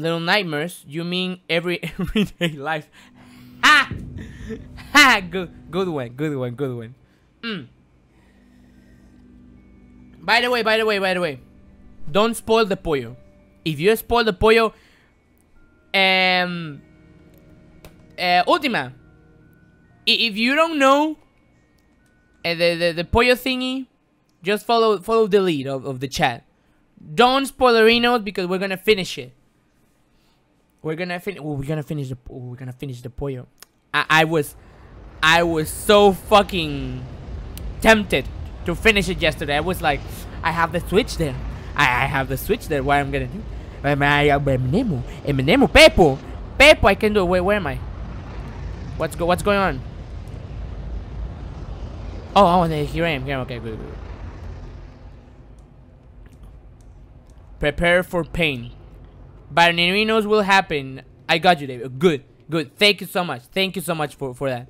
Little Nightmares, you mean everyday life. Ha! Ha! Good one. By the way, don't spoil the pollo. If you spoil the pollo, Ultima, if you don't know the pollo thingy, just follow the lead of the chat. Don't spoilerinos, because we're gonna finish it. We're gonna finish the pollo. I was so fucking tempted to finish it yesterday. I was like, I have the Switch there. I have the Switch there. What I'm gonna do? Pepo, I can do it. Wait, where am I? What's going on? Oh, here I am. Yeah, okay, good. Prepare for pain. Baronerinos will happen. I got you, David. Good. Thank you so much for that.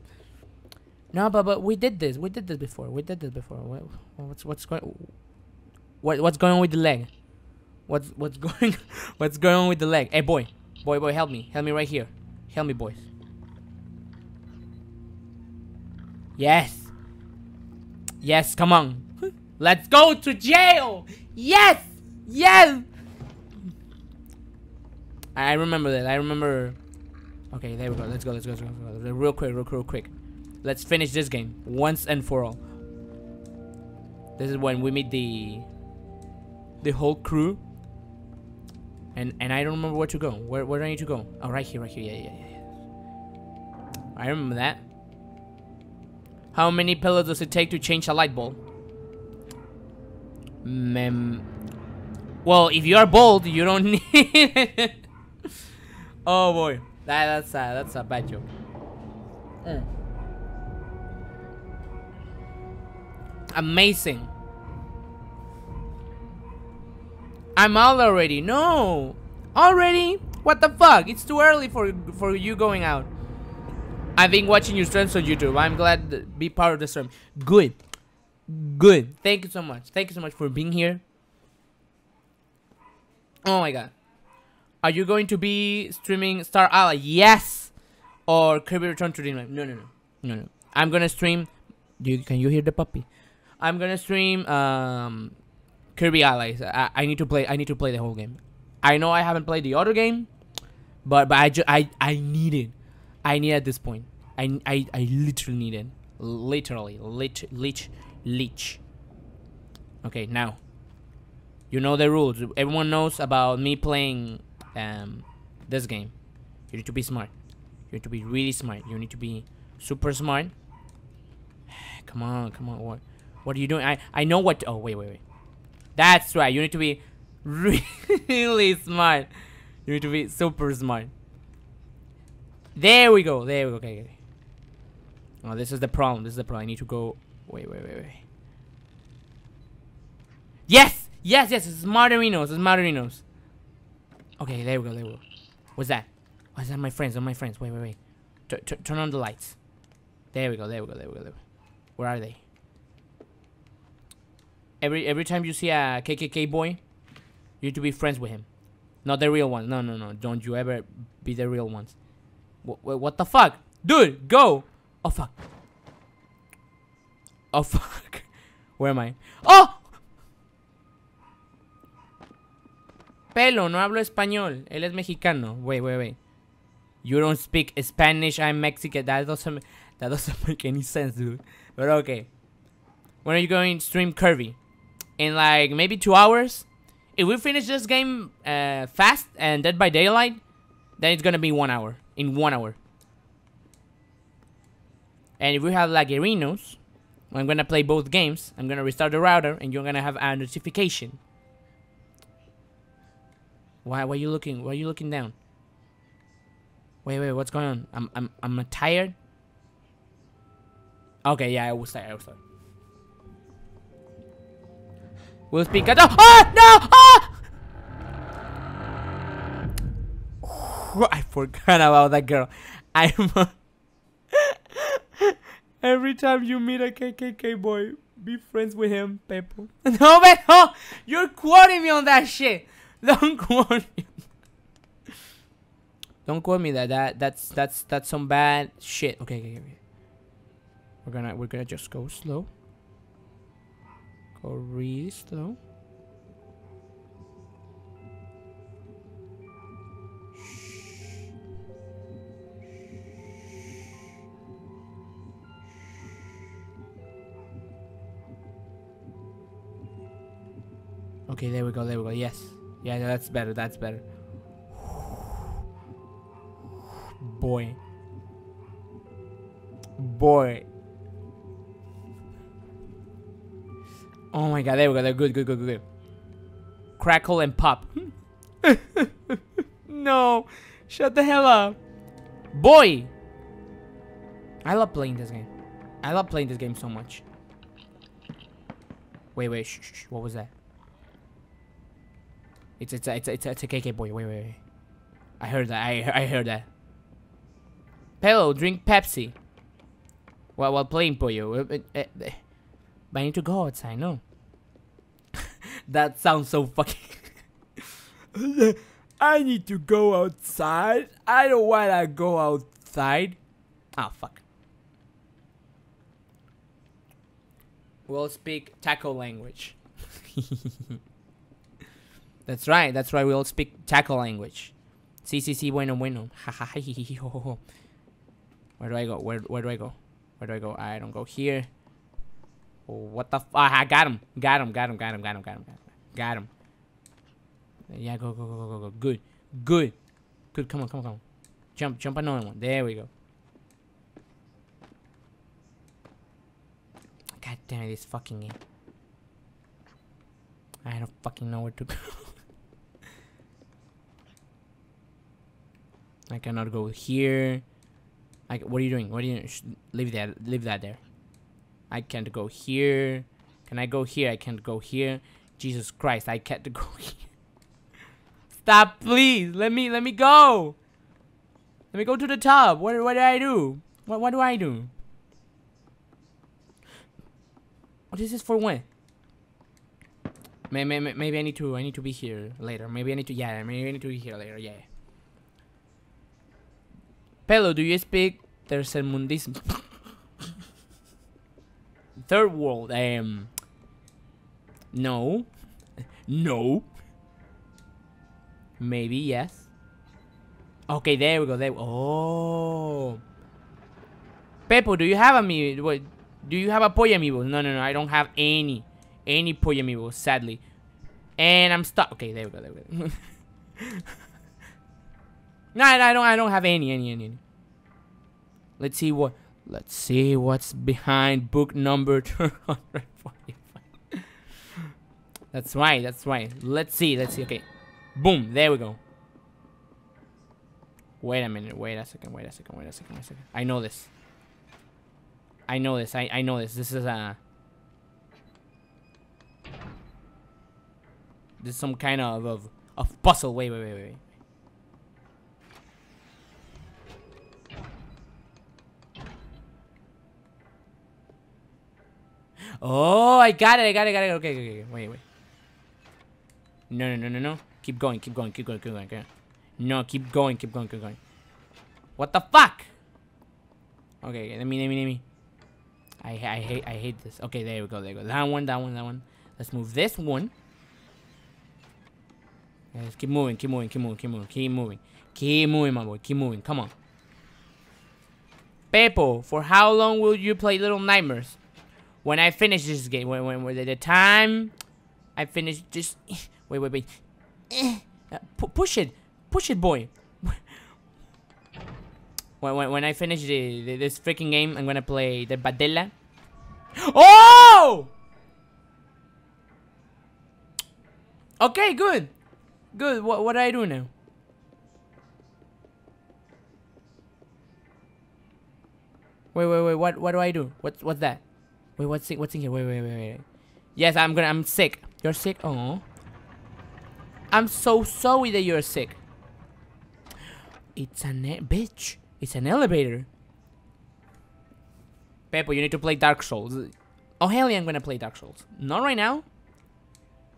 No, but we did this before. What's going on with the leg? What's going on with the leg? Hey, boy, help me right here. Help me, boys. Yes, come on. Let's go to jail. Yes. I remember that. Okay, there we go. Let's go. Real quick. Let's finish this game once and for all. This is when we meet the whole crew. And I don't remember where to go. Where do I need to go? Oh, right here. Yeah. I remember that. How many pillows does it take to change a light bulb? Well, if you are bald, you don't need it. Oh boy, that's a bad joke. Amazing. I'm out already. No, already? What the fuck? It's too early for you going out. I've been watching your streams on YouTube. I'm glad to be part of the stream. Good. Thank you so much for being here. Oh my god. Are you going to be streaming Star Ally? Yes! Or Kirby Return to Dreamland? No. I'm gonna stream... Can you hear the puppy? I'm gonna stream Kirby Allies. I need to play the whole game. I know I haven't played the other game, but I need it. I need it at this point. I literally need it. Literally. Okay, now. You know the rules. Everyone knows about me playing this game. You need to be smart. You need to be really smart. You need to be super smart. Come on. What are you doing? I know what. Oh, wait. That's right. You need to be really smart. You need to be super smart. There we go. Okay. Oh, this is the problem. I need to go. Wait. Yes. It's Marterinos. Okay, there we go. What's that? My friends. Wait. Turn on the lights. There we go. Where are they? Every time you see a KKK boy, you need to be friends with him. Not the real ones. No. Don't you ever be the real ones. What the fuck? Dude, go! Oh, fuck. Where am I? Oh! Pelo, no hablo español. Él es mexicano. Wait. You don't speak Spanish, I'm Mexican. That doesn't make any sense, dude. But okay. When are you going to stream Kirby? In like maybe 2 hours? If we finish this game fast and Dead by Daylight, then it's gonna be 1 hour. In 1 hour. And if we have laggerinos, I'm gonna play both games. I'm gonna restart the router and you're gonna have a notification. Why are you looking down? Wait, what's going on? I'm tired. Okay, yeah, I was tired. We'll speak at no! I forgot about that girl. Every time you meet a KKK boy, be friends with him, Pepo. No, you're quoting me on that shit. Don't quote me. Don't quote me that's some bad shit. Okay, okay. We're gonna just go slow. Go really slow. Okay, there we go, yes. Yeah, no, that's better. Boy. Oh my god, there we go, they're good. Crackle and pop. No, shut the hell up. Boy! I love playing this game so much. Wait, shh, what was that? It's a KK boy. Wait. I heard that. Pello, drink Pepsi. While playing Pollo. But I need to go outside. No. That sounds so fucking. I need to go outside. I don't wanna go outside. Ah, fuck. We'll speak taco language. That's right, we all speak taco language. Sí, bueno. Where do I go? I don't go here. Oh, what the f- I got him. Yeah, go. Good, come on. Jump another one. There we go. God damn it, this fucking game. I don't fucking know where to go. I cannot go here. What are you doing? Leave that there. I can't go here. Can I go here? I can't go here. Jesus Christ, I can't go here. Stop, please. Let me go. Let me go to the top. What do I do? What do I do? What is this for when? Maybe I need to be here later. Maybe I need to be here later. Yeah. Pello, do you speak tercermundismo? Third world. No. Maybe yes. Okay, there we go. Oh. Pepo, do you have amiibo? What? Do you have a Pollo amiibo? No. I don't have any Pollo amiibo, sadly. And I'm stuck. Okay, there we go. No, I don't have any. Let's see what's behind book number 245. That's right. Let's see. Okay. Boom, there we go. Wait a second. I know this. This is some kind of puzzle. Wait. Oh, I got it. Okay. Wait. No. Keep going. No, keep going. What the fuck? Okay, let me. I hate this. Okay, there we go. That one. Let's move this one. Let's keep moving, my boy. Keep moving. Come on. Pepo, for how long will you play Little Nightmares? When I finish this game, when the time I finish just wait. Push it, boy. When I finish this freaking game, I'm gonna play the Badella. Oh! Okay, good. What do I do now? Wait. What do I do? What's that? Wait, what's in here? Wait. Yes, I'm sick. You're sick? Oh. I'm so sorry that you're sick. Bitch. It's an elevator. Pepo, you need to play Dark Souls. Oh, hell yeah, I'm gonna play Dark Souls. Not right now.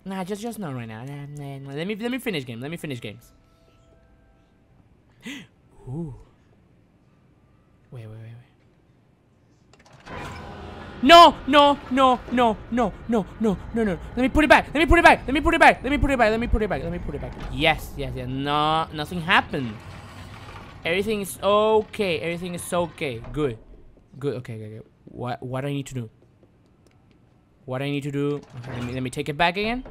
Nah, just not right now. Let me finish games. Ooh. Wait. No, no, no, no, no, no, no, no, no. Let me put it back. Let me put it back. Let me put it back. Let me put it back. Let me put it back. Let me put it back. Yes. No, nothing happened. Everything is okay. Everything is okay. Good. Okay. What do I need to do? What I need to do? Okay, let me take it back again.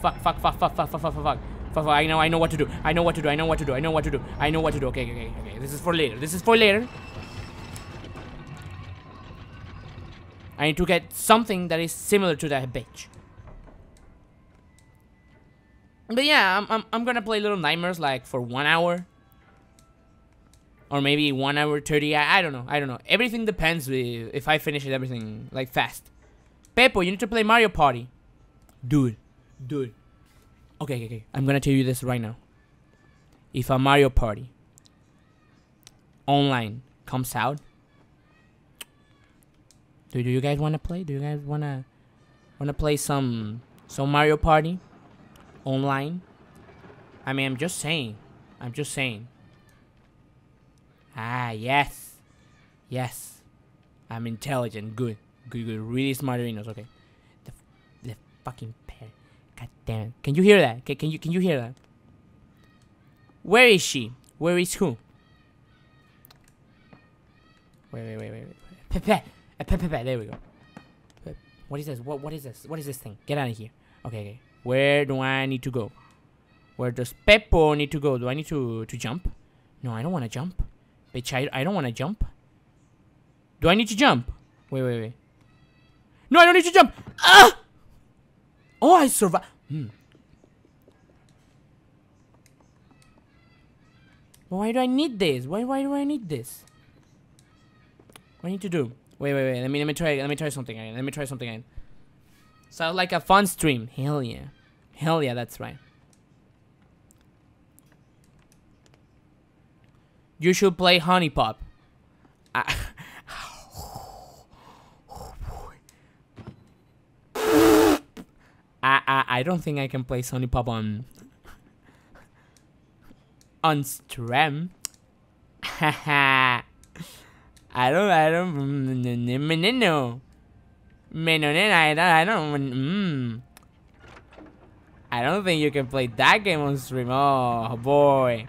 Fuck. I know what to do. I know what to do. Okay. This is for later. I need to get something that is similar to that bitch. But yeah, I'm gonna play Little Nightmares like for 1 hour. Or maybe 1 hour 30. I don't know. Everything depends if I finish everything like fast. Pepo, you need to play Mario Party. Dude. Okay. I'm gonna tell you this right now. If a Mario Party online comes out, do you guys wanna play? Do you guys wanna play some Mario Party online? I mean, I'm just saying. Ah, yes. I'm intelligent. Good. Really smarterinos. Okay. The fucking parrot. God damn it. Can you hear that? Can you hear that? Where is she? Where is who? Wait. Pepe. There we go. What is this? What is this? What is this thing? Get out of here. Okay. Where do I need to go? Where does Pepo need to go? Do I need to jump? No, I don't want to jump. Bitch, I don't want to jump. Do I need to jump? Wait. No, I don't need to jump. Ah! Oh, I survived. Why do I need this? Why do I need this? What do I need to do? Wait. Let me try something again. Sounds like a fun stream. Hell yeah, that's right. You should play Honeypop. I don't think I can play Honeypop on stream. I don't think you can play that game on stream. Oh boy.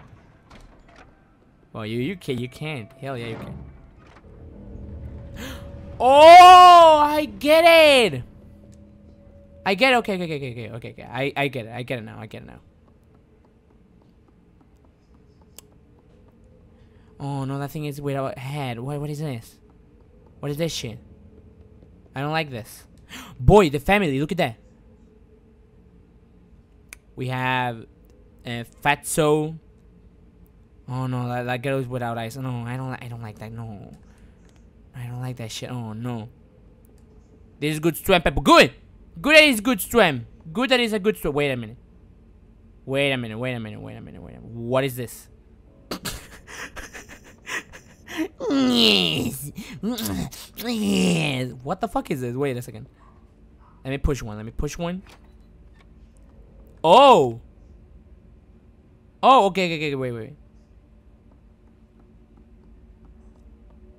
Well, you can't. Hell yeah, you can. Oh, I get it. Okay. I get it. I get it now. Oh no, that thing is without head. What is this? What is this shit? I don't like this. Boy, the family. Look at that. We have Fatso. Oh no, that girl is without eyes. No, I don't like that. No, I don't like that shit. Oh no. This is good stream, Pepo. Good. That is good stream. Good. That is a good stream. Wait a minute. What is this? Yes. What the fuck is this? Wait a second. Let me push one. Oh. Oh. Okay. Wait.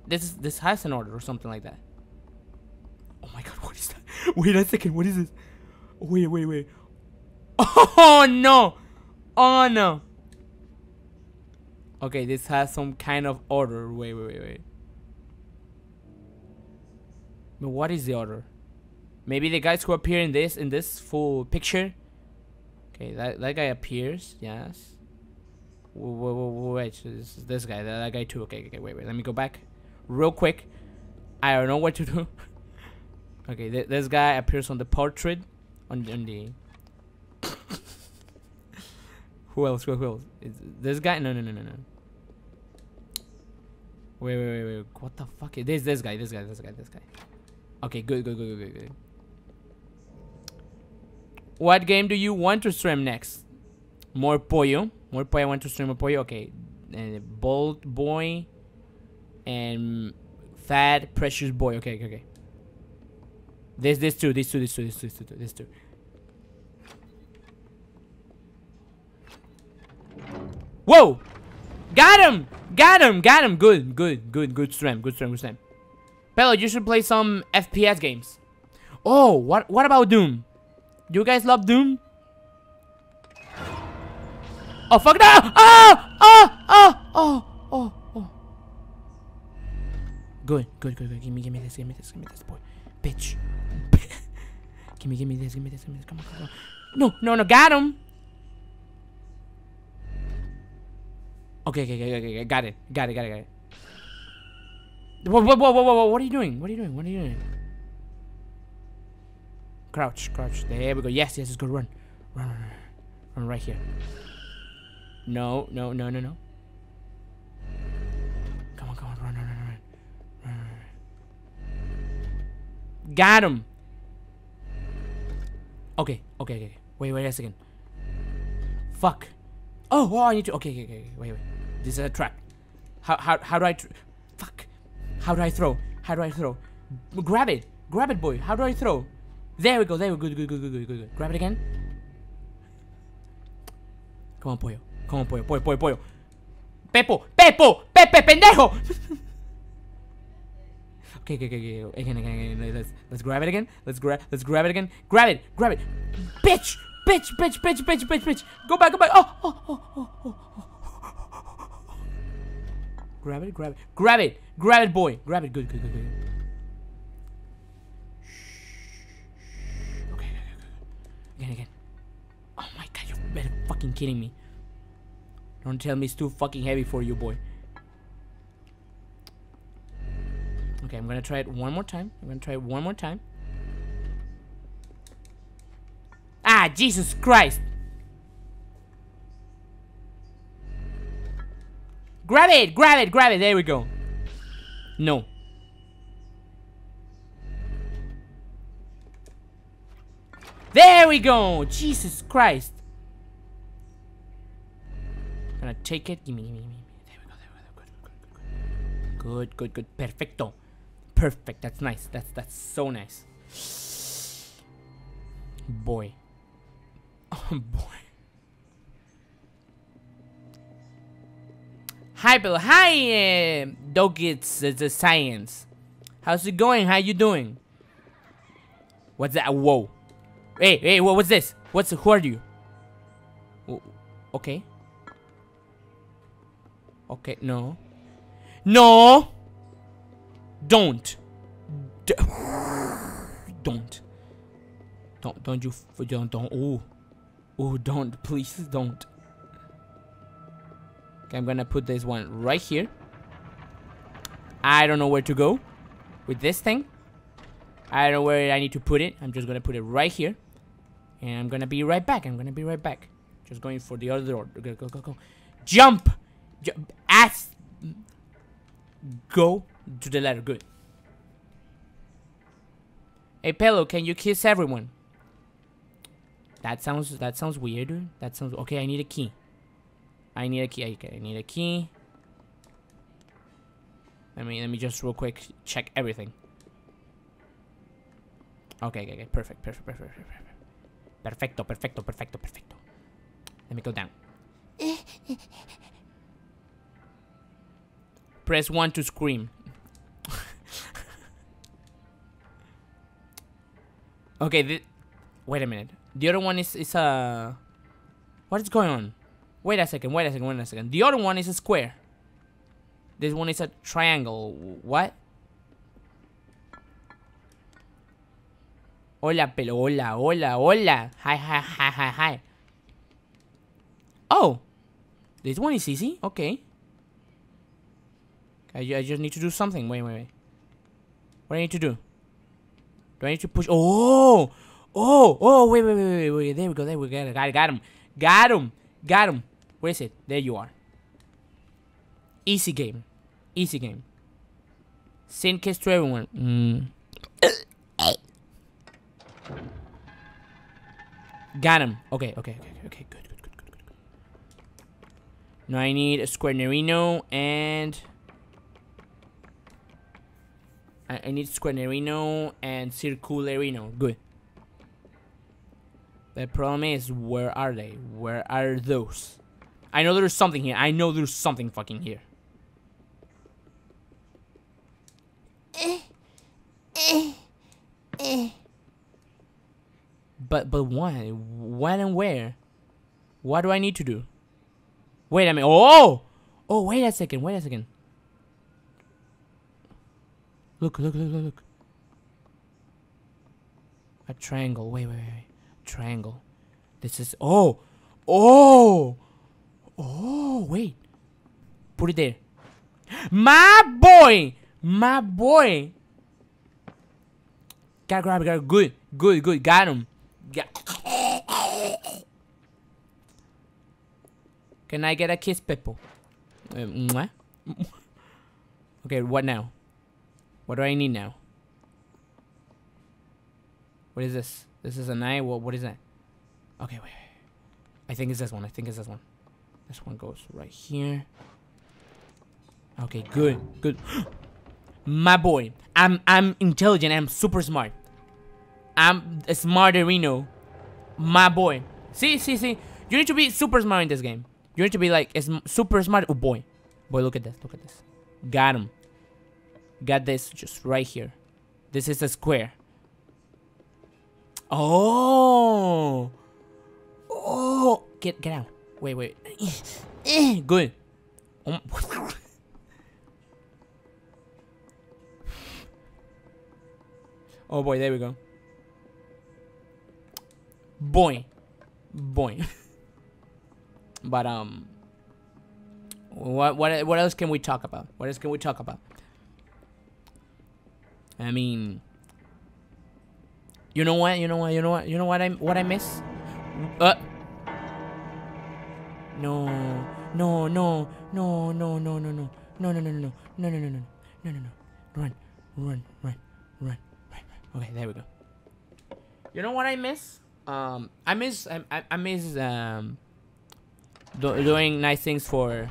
This has an order or something like that. Oh my god, what is that? Wait a second, what is this? Wait. Oh no. Okay, this has some kind of order. Wait. But what is the order? Maybe the guys who appear in this full picture. Okay, that guy appears. Yes. Wait. This guy, that guy too. Okay. Wait. Let me go back. Real quick, I don't know what to do. Okay, this guy appears on the portrait, on the. Who else? Is this guy? No. Wait. What the fuck is this? This guy. Okay, good. What game do you want to stream next? More pollo. I want to stream more pollo. Okay, Bold Boy. And Fat Precious Boy. Okay. This two. Whoa! Got him! Got him! Got him! Good, good, good, good slam, good slam, good slam. Pelo, you should play some FPS games. Oh, what about Doom? Do you guys love Doom? Oh, fuck no! Ah! Ah! Ah! Oh! Oh! Oh! Good, good, good, good. Give me this, give me this, give me this, boy. Bitch. Give me this, give me this, give me this. Come on, come on. No, no, no. Got him. Okay, okay, okay, okay, got it, got it, got it, got it. Whoa, what are you doing? What are you doing? What are you doing? Crouch, crouch. There we go. Yes, yes, it's good. Run. Run, run, run. Run right here. No, no, no, no, no. Come on, come on. Run, run, run, run. Run, run, run. Got him. Okay, okay, okay. Wait, wait a second. Fuck. Oh, oh, I need to. Okay, okay, okay. Wait, wait. This is a trap. How do I? Fuck. How do I throw? How do I throw? Grab it, boy. How do I throw? There we go. There we go. Good, good, good, good, good, good, good. Grab it again. Come on, pollo. Come on, pollo, pollo, pollo, pollo. Pepo, Pepo, Pepe, pendejo. Okay, okay, okay, okay. Again, again, again. Let's grab it again. Let's grab it again. Grab it, grab it. Bitch. Bitch, bitch, bitch, bitch, bitch, bitch. Go back, go back. Oh, oh, oh, oh, oh, oh. Grab it, grab it. Grab it. Grab it, boy. Grab it. Good, good, good, good. Okay, okay, okay. Again, again. Oh my god, you better fucking kidding me. Don't tell me it's too fucking heavy for you, boy. Okay, I'm gonna try it one more time. I'm gonna try it one more time. Ah, Jesus Christ! Grab it! Grab it! Grab it! There we go. No. There we go! Jesus Christ! I'm gonna take it. Gimme, gimme, gimme. There we go, there we go. Good, good, good. Perfecto. Perfect. That's nice. That's so nice. Boy. Oh boy. Hi, Bill. Hi, Dogits. It's a science. How's it going? How you doing? What's that? Whoa. Hey, hey, what's this? Who are you? Okay. Okay, no. No! Don't. Don't you, don't, ooh. Oh, don't, please don't. Okay, I'm gonna put this one right here. I don't know where to go with this thing. I don't know where I need to put it. I'm just gonna put it right here. And I'm gonna be right back. I'm gonna be right back. Just going for the other door. Go, go, go, go. Jump! Jump! Ass! Go to the ladder. Good. Hey, Pelo, can you kiss everyone? That sounds weird, dude. That sounds okay. I need a key. I need a key. Okay, I need a key. Let me just real quick check everything. Okay, okay, okay. Perfect, perfect, perfect, perfect, perfect. Perfecto, perfecto, perfecto, perfecto. Let me go down. Press 1 to scream. Okay. Wait a minute. The other one is a... What is going on? Wait a second, wait a second, wait a second. The other one is a square. This one is a triangle. What? Hola, Pelo. Hola, hola, hola. Hi, hi, hi, hi, hi. Oh. This one is easy? Okay. I just need to do something. Wait, wait, wait. What do I need to do? Do I need to push? Oh! Oh, oh, wait, wait, wait, wait, wait, there we go, there we go, got him, got him, got him. Where is it? There you are. Easy game. Easy game. Send kiss to everyone. Got him. Okay, okay, okay, okay, good, good, good, good, good. Now I need a square nerino and... I need square nerino and circularino. Good. The problem is, where are they? Where are those? I know there's something here. I know there's something fucking here. But why? When and where? What do I need to do? Wait a minute. Oh! Oh, wait a second. Wait a second. Look. A triangle. Wait. Triangle. This is... Oh! Oh! Oh, wait. Put it there. My boy! Gotta grab it. Good. Got him. Can I get a kiss, Peppo? Okay, what now? What do I need now? What is this? This is an eye? What is that? Okay, wait. I think it's this one. This one goes right here. Okay, good. My boy. I'm intelligent. I'm super smart. I'm a smarterino. My boy. See. You need to be super smart in this game. You need to be like super smart. Oh, boy. Boy, look at this. Got him. Got this just right here. This is a square. Oh. Get out. Wait. Good. Oh, boy. There we go. Boy. But what else can we talk about? I mean, you know what I miss? No. Run. Okay, there we go. You know what I miss? I miss doing nice things for...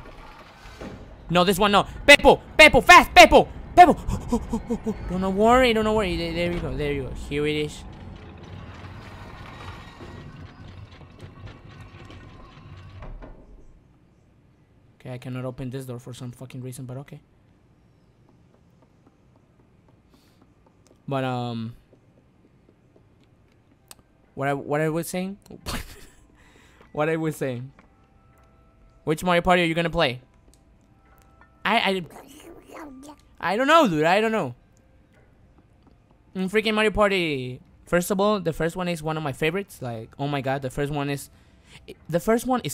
No, this one, no. Peppo, fast, Peppo. Don't worry. There you go. Here it is. Okay, I cannot open this door for some fucking reason, but okay. But, What I was saying. Which Mario Party are you gonna play? I don't know, dude. I don't know. In freaking Mario Party, first of all, the first one is one of my favorites. Like, oh my god, the first one is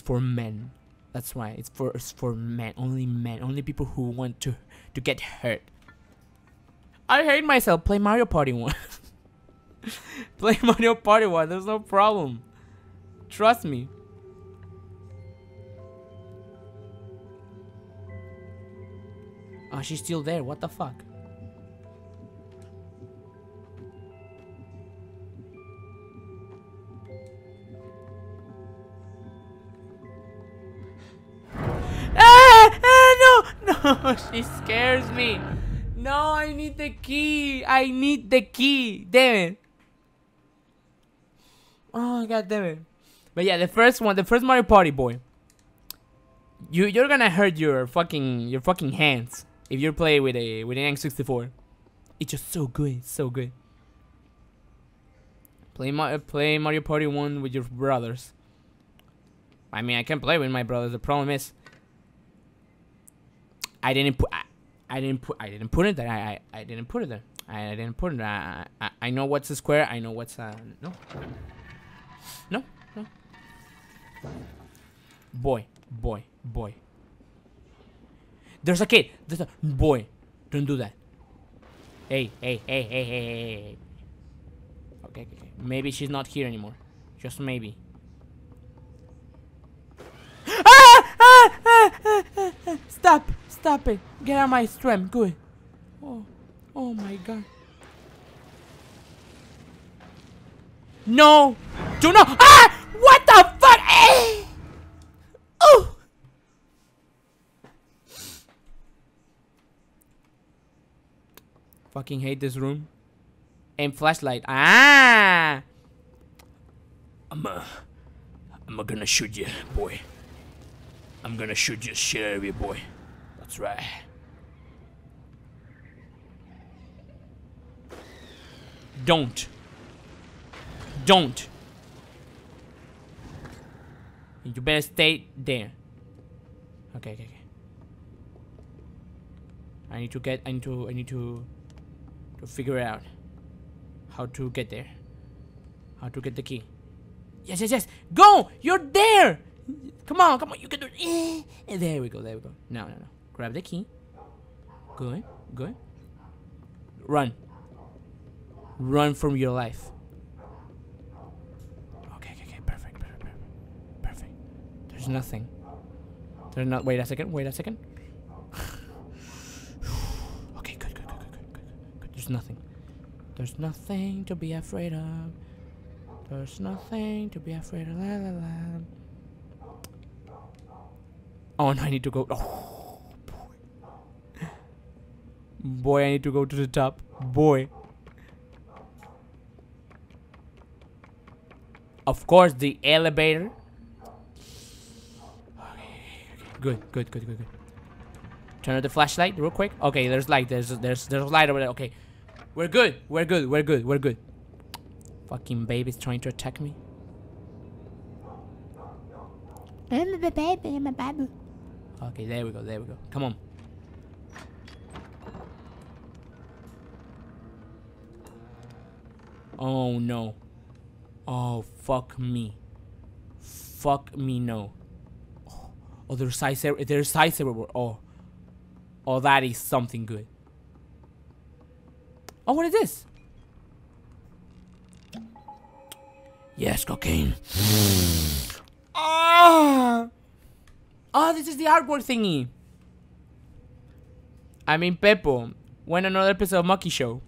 for men. That's right. It's for men. Only men. Only people who want to get hurt. I hate myself. Play Mario Party 1. Play Mario Party 1. There's no problem. Trust me. Oh, she's still there. What the fuck? No. She scares me. No, I need the key. Damn it. Oh, god damn it. But yeah, the first Mario Party, boy. You're gonna hurt your fucking hands. If you play with an N64, it's just so good. Play Mario Party 1 with your brothers. I mean, I can play with my brothers. The problem is, I didn't put it there. I know what's a square. I know what's a no. Boy. There's a kid. Boy, don't do that. Hey. Okay. Maybe she's not here anymore. Just maybe. Stop it. Get out of my stream. Good. Oh my god. No. Do not. What the fuck? Oh. Fucking hate this room. And flashlight. I'm gonna shoot you, boy. I'm gonna shoot your shit out of you, boy. That's right. Don't. You better stay there. Okay. I need to figure out how to get there. How to get the key. Yes. Go! You're there! Come on, you can do it. There we go. No. Grab the key. Good. Run from your life. Okay, perfect. There's nothing. Wait a second. Okay, good. There's nothing to be afraid of. La. Oh, no, I need to go. Oh, boy. Boy, I need to go to the top. Boy. Of course, the elevator. Okay. Good. Turn on the flashlight real quick. Okay, there's light. There's light over there. Okay, we're good. Fucking baby's trying to attack me. I'm a baby. Okay, there we go. Come on. Oh no. Oh, fuck me, no. Oh, there's size everywhere. Oh, that is something good. Oh, what is this? Yes, cocaine. Oh, this is the artwork thingy. I mean, Peppo, when another episode of Monkey Show.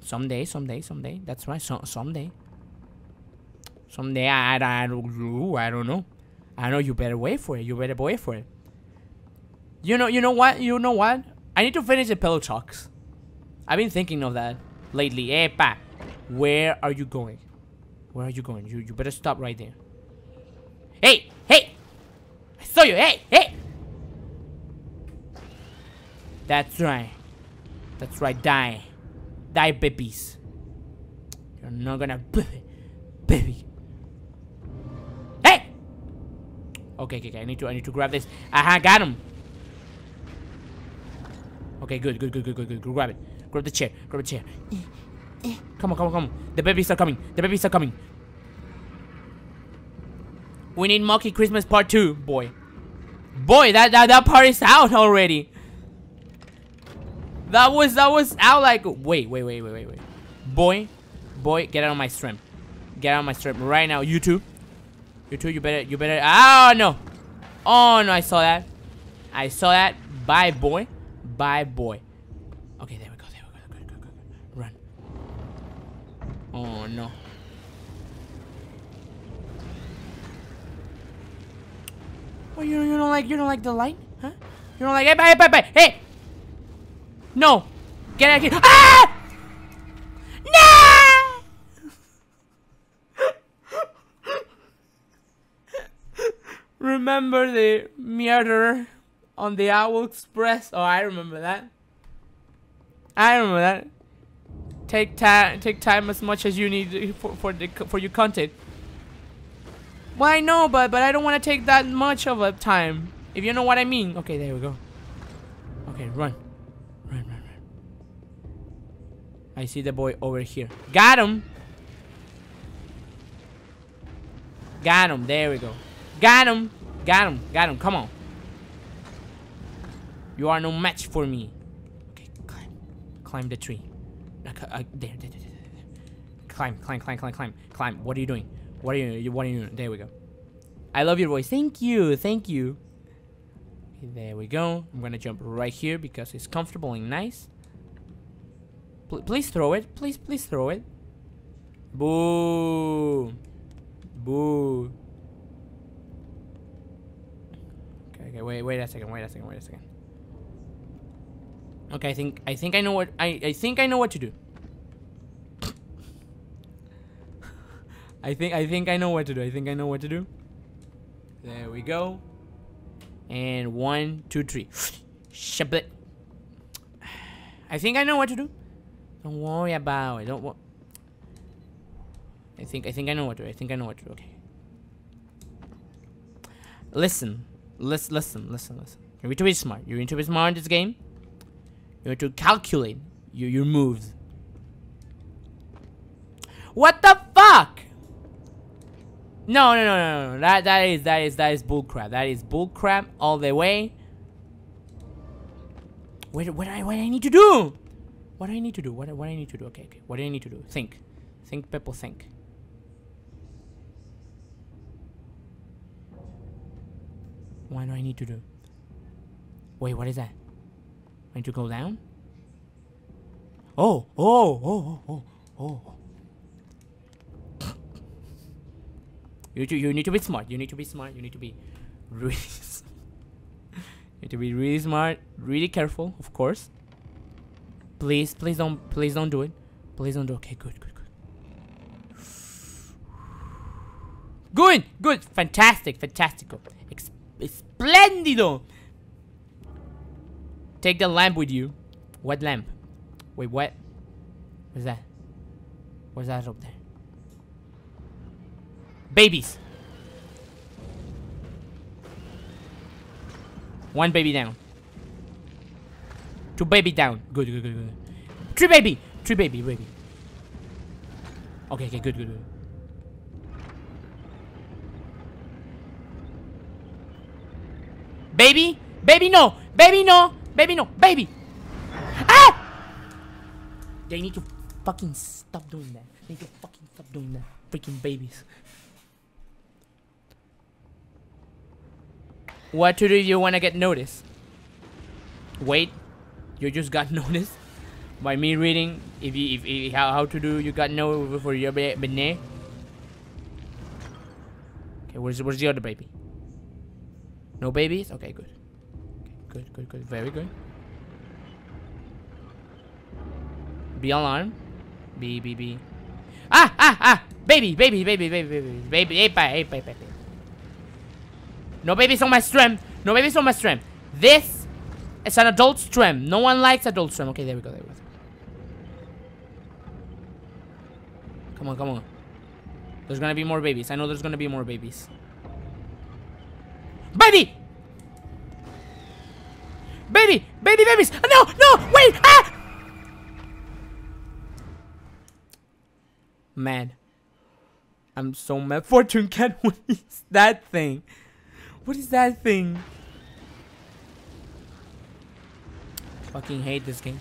Someday. That's right, someday. Someday, I don't know. I know you better wait for it. You know what? I need to finish the pillow talks. I've been thinking of that lately. Hey, Pa, where are you going? You better stop right there. Hey! I saw you. Hey! That's right. Die, babies. You're not gonna baby. Okay. I need to grab this. Aha, got him. Okay, good. Grab it. Grab the chair. Come on. The babies are coming. We need Monkey Christmas Part 2, boy. That part is out already. That was out like wait. Boy, get out of my stream. Right now, YouTube. You better. Oh no, I saw that. Bye boy. Okay, there we go. Good. Run. Oh no. Well, you don't like the light, huh? You don't like it? Hey! Hey! No! Get out of here! Ah! Remember the murder on the Owl Express? Oh, I remember that. Take time as much as you need for your content. Well, I know, but I don't want to take that much of a time. If you know what I mean. Okay, there we go. Okay, run. I see the boy over here. Got him. There we go. Got him. Come on. You are no match for me. Okay, climb the tree. There. Climb. What are you doing? There we go. I love your voice. Thank you. Okay, there we go. I'm gonna jump right here because it's comfortable and nice. Please throw it. Please throw it. Boo. Okay, wait a second. Okay, I think I know what to do. I think I know what to do. There we go. And 1, 2, 3. Shablet. I think I know what to do. Don't worry about it. I think I know what to do. Okay. Listen. You're need to be smart. You need to be smart in this game. You need to calculate your moves. What the fuck? No. That is bullcrap. That is bullcrap all the way. What I need to do? What I need to do? Okay. What do I need to do? Think, people, think. What do I need to do? Wait, what is that? I need to go down? Oh. You need to be smart. You need to be really smart. You need to be really smart, really careful, of course. Please don't do it. Okay, good. Good. Fantastical. Splendido. Take the lamp with you. What lamp? Wait, what? What's that? What's that up there? Babies. One baby down. Two baby down. Good. Three baby. Okay, good. Baby, no. Ah! They need to fucking stop doing that. Freaking babies. What to do if you wanna get noticed? Wait, you just got noticed by me reading. If how to do you got noticed for your benet. Okay, where's the other baby? No babies? Okay, good. Good. Very good. Be alarmed. Be. Ah! Baby. Hey, no babies on my stream. This is an adult stream. No one likes adult stream. Okay, there we go. Come on. There's gonna be more babies. I know there's gonna be more babies. Babies! No! Wait! Ah! Man, I'm so mad. Fortune cat. What is that thing? Fucking hate this game.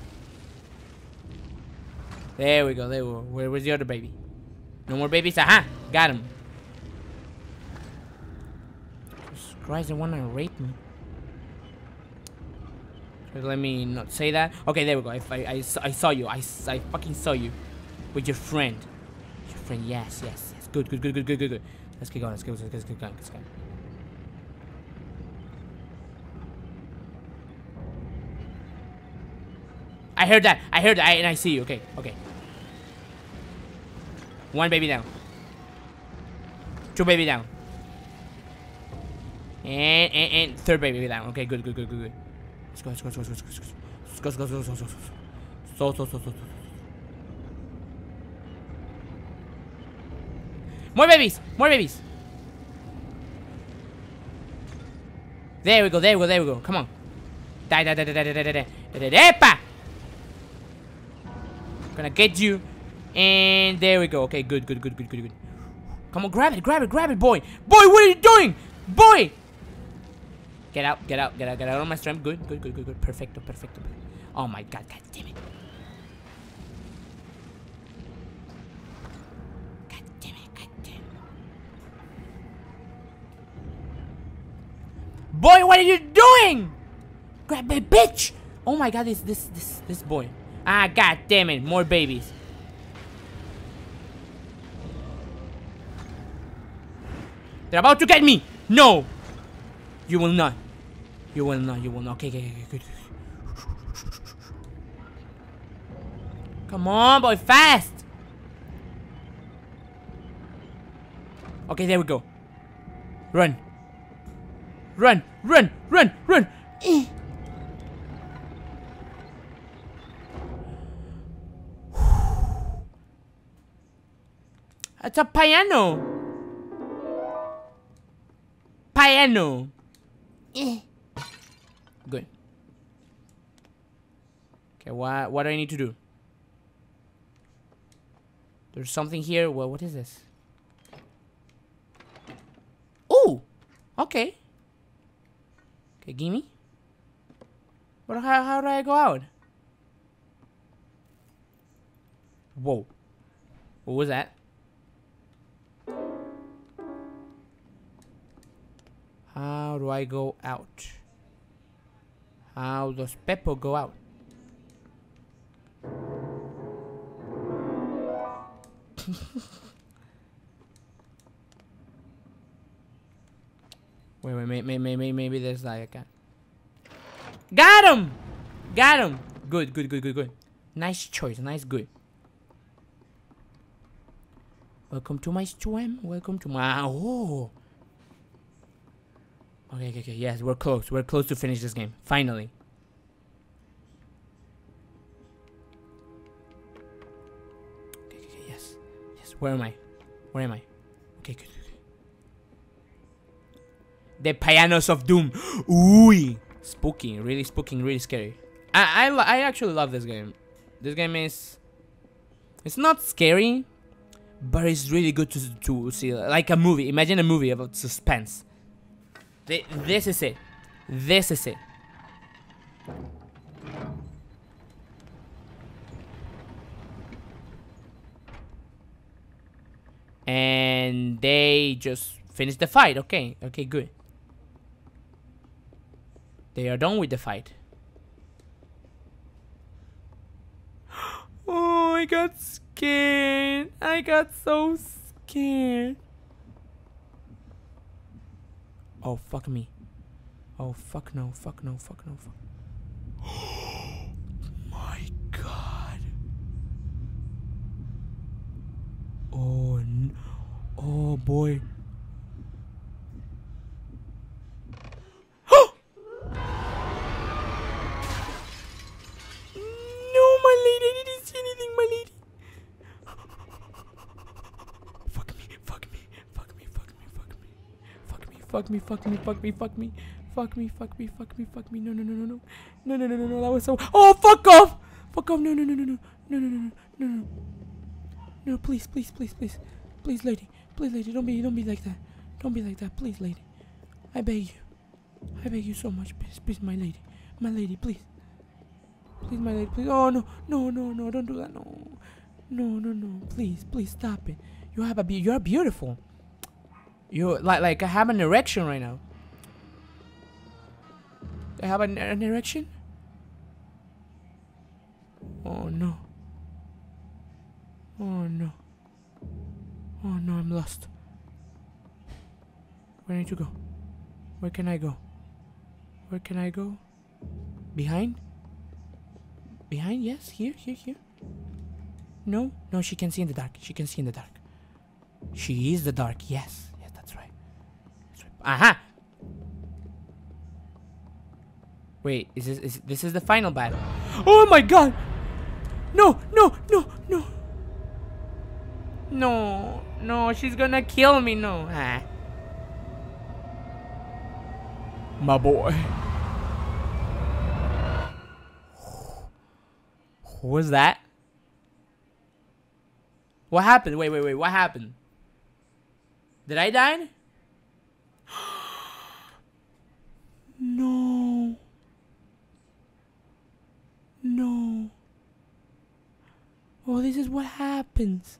There we go. Where was the other baby? No more babies. Aha! Got him. Jesus Christ! They wanna rape me. Let me not say that. Okay, there we go. I saw you. I fucking saw you. With your friend. Yes. Good. Let's keep going. Let's keep going. I heard that. And I see you. Okay. One baby down. Two baby down. And third baby down. Okay, good. Let's go. More babies. There we go. Come on. Die. Gonna get you. And there we go. Okay, good. Come on, grab it, boy. Boy, what are you doing? Boy! Get out of my stream. Good. Perfecto. Oh my god, God damn it. Boy, what are you doing? Grab me, bitch! Oh my god, this boy. Ah, god damn it, more babies. They're about to get me! No! You will not. Okay, good. Come on, boy, fast! Okay, there we go. Run. Run! Run! Run! Run! It's a piano! Piano! Good. Okay, what do I need to do? There's something here. Well, what is this? Ooh! Okay. Okay, gimme. But how do I go out? Whoa. What was that? How do I go out? How does Peppo go out? Wait, maybe there's like a... Got him! Got him! Good. Nice choice, good. Welcome to my stream, welcome to my... Oh! Okay, yes, we're close to finish this game, finally. Okay, yes, where am I? Okay, good. The pianos of Doom, ooh, spooky, really spooky, really scary. I actually love this game. This game is, it's not scary, but it's really good to see, like a movie. Imagine a movie about suspense. This is it. This is it. And they just finished the fight. Okay, good. They are done with the fight. Oh, I got scared. I got so scared. Oh, fuck me. Oh, fuck no. Oh, my God. Oh, no. Oh, boy. Oh! No, my lady, I didn't see anything, my lady. Fuck me, no, that was so, oh, fuck off, no, please, lady, don't be like that, please, lady, I beg you so much, please, my lady, please, my lady, please, oh, no, don't do that, no, please, stop it, you're beautiful. You like I have an erection right now. I have an erection? Oh no, I'm lost. Where do I need to go? Where can I go? Behind, yes, here. No, she can see in the dark. She is the dark, yes. Aha! Wait, is this the final battle? Oh my God! No! She's gonna kill me! No! Ah. My boy. Who was that? What happened? Wait! What happened? Did I die? No. Oh, this is what happens.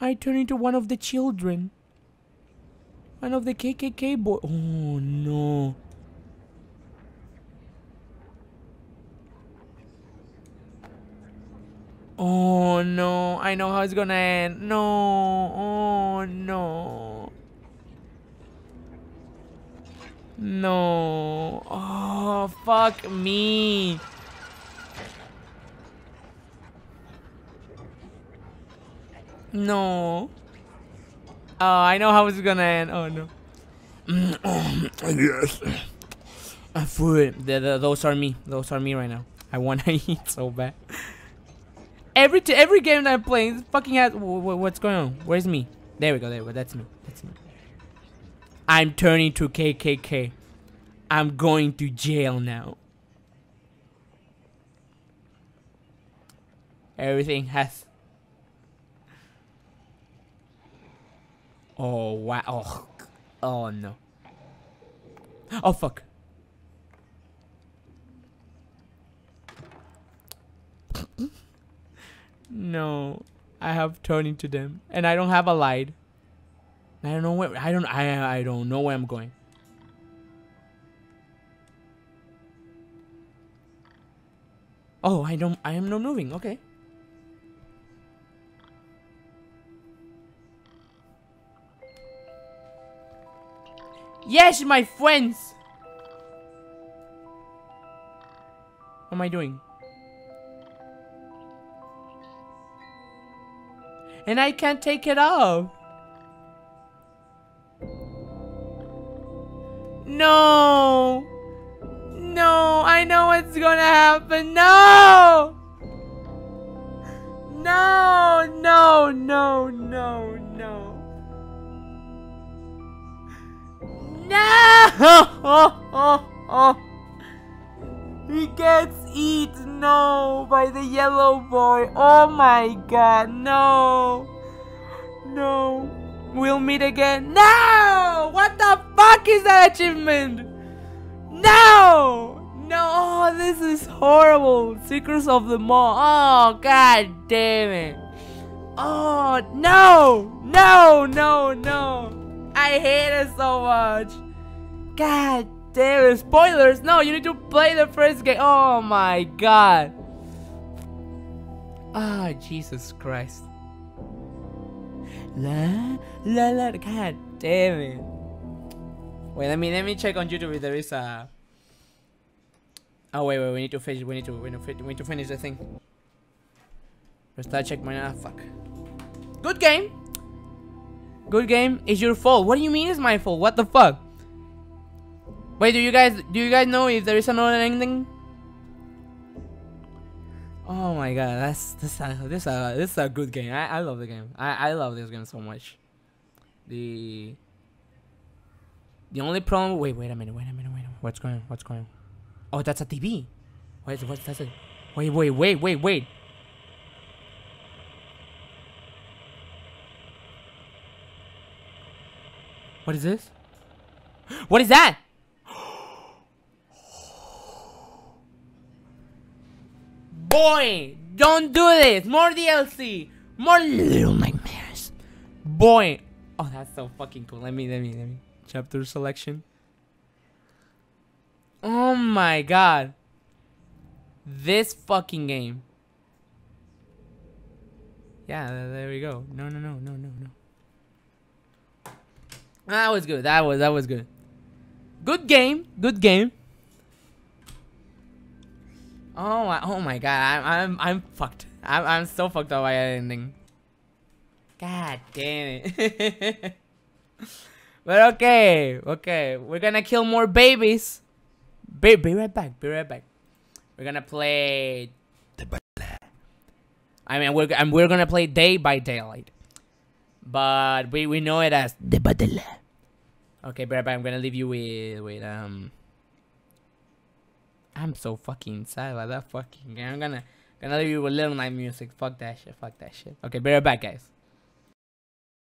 I turn into one of the children. One of the KKK boy. Oh, no. Oh, no. I know how it's gonna end. No. Oh, no. No. Oh, fuck me. No. Oh, I know how it's gonna end. Oh, no. Yes. Food. Those are me. Those are me right now. I want to eat so bad. Every game that I'm playing, fucking ass. What's going on? Where's me? There we go. There we go. That's me. That's me. I'm turning to KKK. I'm going to jail now. Everything has. Oh wow! Oh, oh no! Oh fuck! No, I have turned into them, and I don't have a light. I don't know where. I don't know where I'm going. Oh, I don't. I am not moving. Okay. Yes, my friends! What am I doing? And I can't take it off! No! No, I know what's gonna happen! No! No, no, no, no, no. No! He gets eaten, no, by the yellow boy. Oh my god, no. No. We'll meet again. No! What the fuck is that achievement? No! No, oh, this is horrible. Secrets of the Mall. Oh, god damn it. Oh, no! No, no, no. I hate it so much. God damn it. Spoilers. No, you need to play the first game. Oh my god. Ah, oh, Jesus Christ. La la la. God damn it. Wait, let me check on YouTube if there is a. Oh wait. We need to finish. We need to finish the thing. Restart check my. Ah, fuck. Good game. Good game. It's your fault. What do you mean it's my fault? What the fuck? Wait, do you guys know if there is another ending? Oh my god, this is a good game. I love the game. I love this game so much. The only problem. Wait a minute. What's going on? Oh, that's a TV. What's that? Wait. What is this? What is that? Boy, don't do this. More DLC. More Little Nightmares. Boy. Oh, that's so fucking cool. Let me. Chapter selection. Oh my god. This fucking game. Yeah, there we go. No. That was good. That was good. Good game. Oh my god. I'm fucked. I'm so fucked up by that ending. God damn it. But okay. We're gonna kill more babies. Be right back. We're gonna play. I mean, we're gonna play Day by Daylight. But we know it as Dead by Daylight. Okay, but I'm gonna leave you with. I'm so fucking sad about that fucking game. I'm gonna leave you with Little Night music. Fuck that shit. Okay, be right back, guys.